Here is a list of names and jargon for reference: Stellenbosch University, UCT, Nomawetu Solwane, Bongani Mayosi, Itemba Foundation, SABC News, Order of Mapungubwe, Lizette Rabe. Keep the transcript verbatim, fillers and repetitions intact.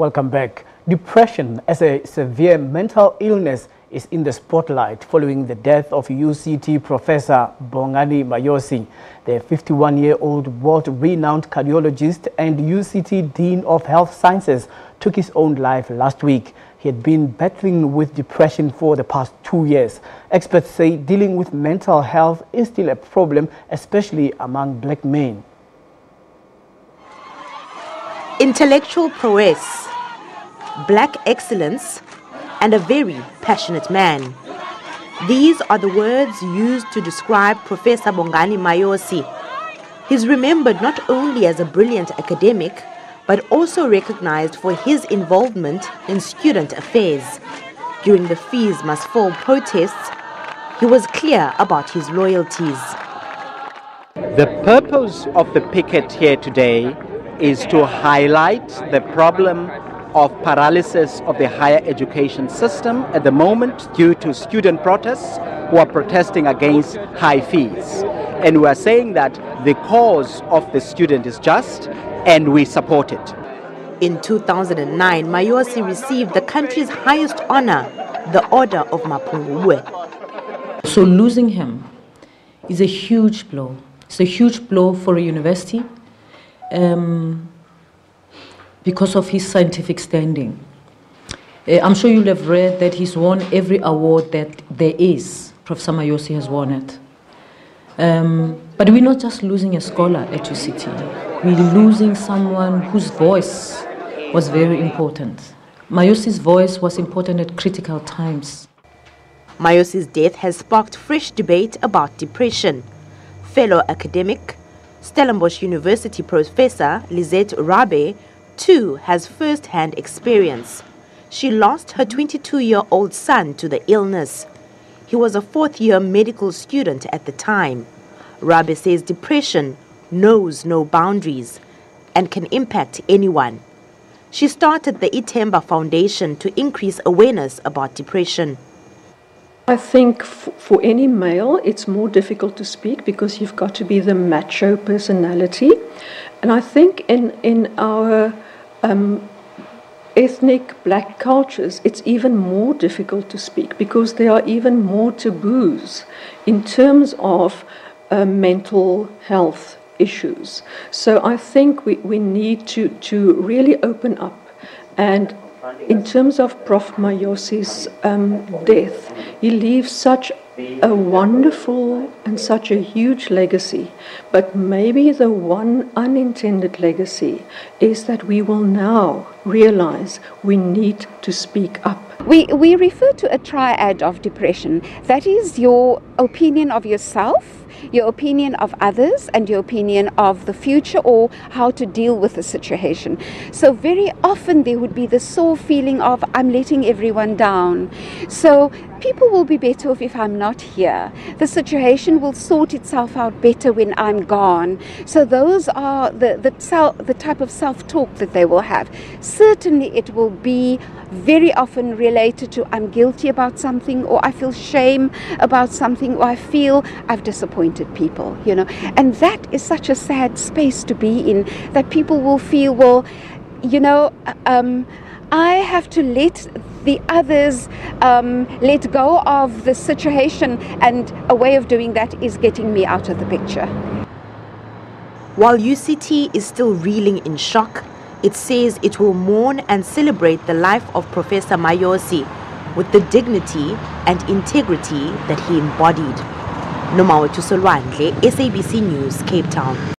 Welcome back. Depression as a severe mental illness is in the spotlight following the death of U C T Professor Bongani Mayosi. The fifty-one-year-old world-renowned cardiologist and U C T Dean of Health Sciences took his own life last week. He had been battling with depression for the past two years. Experts say dealing with mental health is still a problem, especially among black men. Intellectual prowess, black excellence, and a very passionate man. These are the words used to describe Professor Bongani Mayosi. He's remembered not only as a brilliant academic, but also recognized for his involvement in student affairs. During the Fees Must Fall protests, he was clear about his loyalties. The purpose of the picket here today is to highlight the problem of paralysis of the higher education system at the moment due to student protests who are protesting against high fees. And we are saying that the cause of the student is just and we support it. In two thousand nine, Mayosi received the country's highest honor, the Order of Mapungubwe. So losing him is a huge blow. It's a huge blow for a university. Um, because of his scientific standing. Uh, I'm sure you'll have read that he's won every award that there is. Professor Mayosi has won it. Um, but we're not just losing a scholar at U C T. We're losing someone whose voice was very important. Mayosi's voice was important at critical times. Mayosi's death has sparked fresh debate about depression. Fellow academic, Stellenbosch University professor Lizette Rabe too has first-hand experience. She lost her twenty-two-year-old son to the illness. He was a fourth-year medical student at the time. Rabe says depression knows no boundaries and can impact anyone. She started the Itemba Foundation to increase awareness about depression. I think f for any male it's more difficult to speak because you've got to be the macho personality. And I think in, in our Um, ethnic black cultures, it's even more difficult to speak because there are even more taboos in terms of uh, mental health issues. So I think we, we need to, to really open up. And in terms of Professor Mayosi's um, death, he leaves such a wonderful and such a huge legacy, but maybe the one unintended legacy is that we will now realize we need to speak up. We, we refer to a triad of depression. That is your opinion of yourself, your opinion of others, and your opinion of the future or how to deal with the situation. So very often there would be the sore feeling of, I'm letting everyone down. So people will be better off if I'm not here. The situation will sort itself out better when I'm gone. So those are the, the, the type of self-talk that they will have. Certainly it will be very often related to I'm guilty about something, or I feel shame about something, or I feel I've disappointed people, you know. And that is such a sad space to be in, that people will feel, well, you know, um, I have to let the others um, let go of the situation, and a way of doing that is getting me out of the picture. While U C T is still reeling in shock, it says it will mourn and celebrate the life of Professor Mayosi with the dignity and integrity that he embodied. Nomawetu Solwane, S A B C News, Cape Town.